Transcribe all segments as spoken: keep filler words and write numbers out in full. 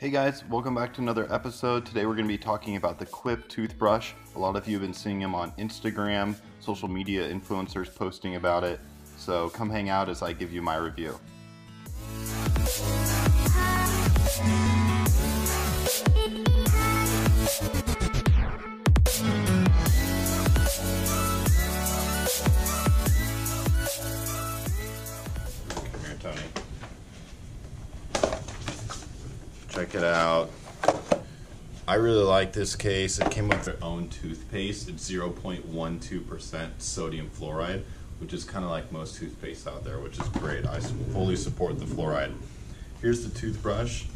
Hey guys, welcome back to another episode. Today we're going to be talking about the Quip toothbrush. A lot of you have been seeing him on Instagram, social media influencers posting about it. So come hang out as I give you my review. Come here, Tony. Check it out. I really like this case. It came with their own toothpaste. It's zero point one two percent sodium fluoride, which is kind of like most toothpaste out there, which is great. I fully support the fluoride. Here's the toothbrush.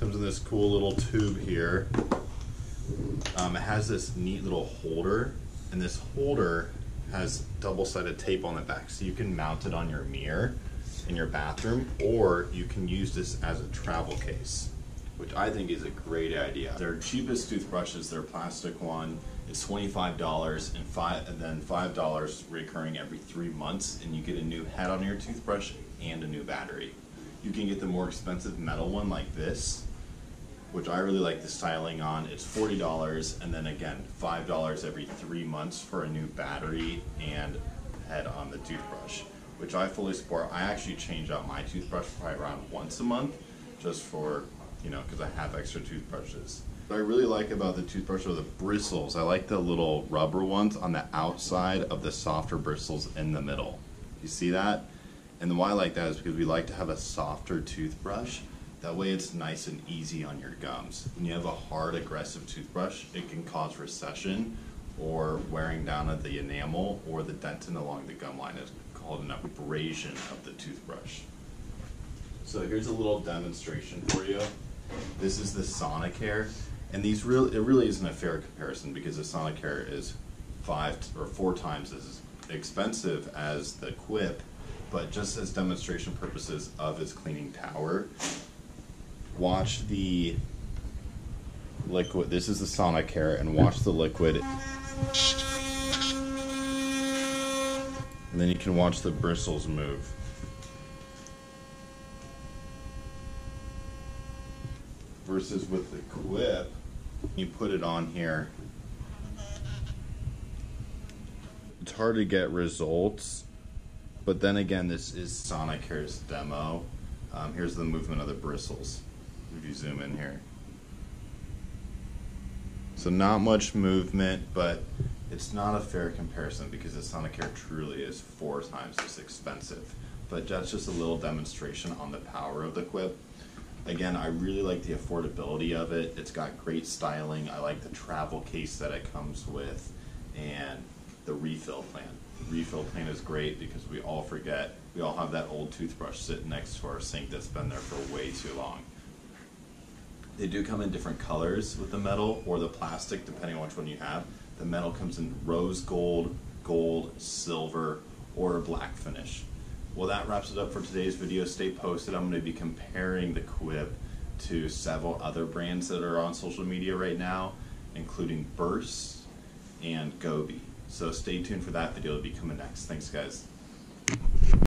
Comes in this cool little tube here. Um, it has this neat little holder, and this holder has double-sided tape on the back, so you can mount it on your mirror in your bathroom, or you can use this as a travel case, which I think is a great idea. Their cheapest toothbrush is their plastic one. It's twenty-five dollars and five, and then five dollars recurring every three months, and you get a new head on your toothbrush and a new battery. You can get the more expensive metal one like this, which I really like the styling on. It's forty dollars, and then again, five dollars every three months for a new battery and head on the toothbrush, which I fully support. I actually change out my toothbrush probably around once a month, just for, you know, because I have extra toothbrushes. What I really like about the toothbrush are the bristles. I like the little rubber ones on the outside of the softer bristles in the middle. You see that? And the why I like that is because we like to have a softer toothbrush. That way it's nice and easy on your gums. When you have a hard, aggressive toothbrush, it can cause recession or wearing down of the enamel, or the dentin along the gum line is called an abrasion of the toothbrush. So here's a little demonstration for you. This is the Sonicare, and these real it really isn't a fair comparison because the Sonicare is five or four times as expensive as the Quip, but just as demonstration purposes of its cleaning power, watch the liquid. This is the Sonicare, and watch the liquid. And then you can watch the bristles move. Versus with the Quip, you put it on here. It's hard to get results, but then again, this is Sonicare's demo. Um, here's the movement of the bristles, if you zoom in here. So not much movement, but it's not a fair comparison because the Sonicare truly is four times as expensive. But that's just a little demonstration on the power of the Quip. Again, I really like the affordability of it. It's got great styling. I like the travel case that it comes with, and the refill plan. The refill plan is great because we all forget, we all have that old toothbrush sitting next to our sink that's been there for way too long. They do come in different colors with the metal or the plastic, depending on which one you have. The metal comes in rose gold, gold, silver, or a black finish. Well, that wraps it up for today's video. Stay posted. I'm going to be comparing the Quip to several other brands that are on social media right now, including Burst and Gobi. So stay tuned for that video to be coming next. Thanks, guys.